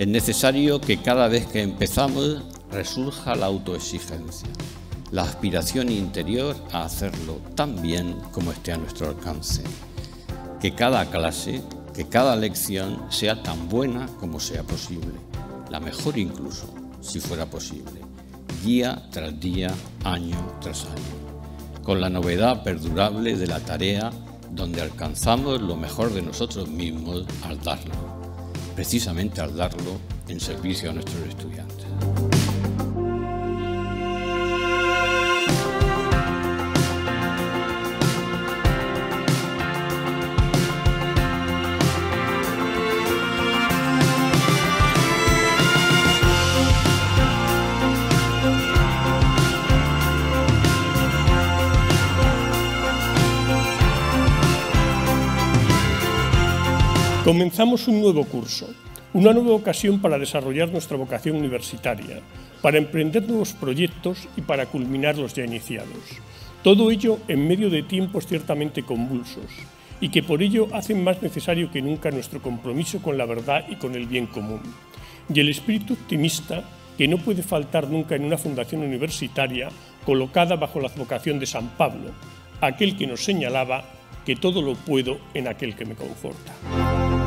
Es necesario que cada vez que empezamos resurja la autoexigencia, la aspiración interior a hacerlo tan bien como esté a nuestro alcance. Que cada clase, que cada lección sea tan buena como sea posible, la mejor incluso, si fuera posible, día tras día, año tras año, con la novedad perdurable de la tarea donde alcanzamos lo mejor de nosotros mismos al darlo, precisamente al darlo en servicio a nuestros estudiantes. Comenzamos un nuevo curso, una nueva ocasión para desarrollar nuestra vocación universitaria, para emprender nuevos proyectos y para culminar los ya iniciados. Todo ello en medio de tiempos ciertamente convulsos y que por ello hacen más necesario que nunca nuestro compromiso con la verdad y con el bien común. Y el espíritu optimista que no puede faltar nunca en una fundación universitaria colocada bajo la advocación de San Pablo, aquel que nos señalaba que todo lo puedo en aquel que me conforta.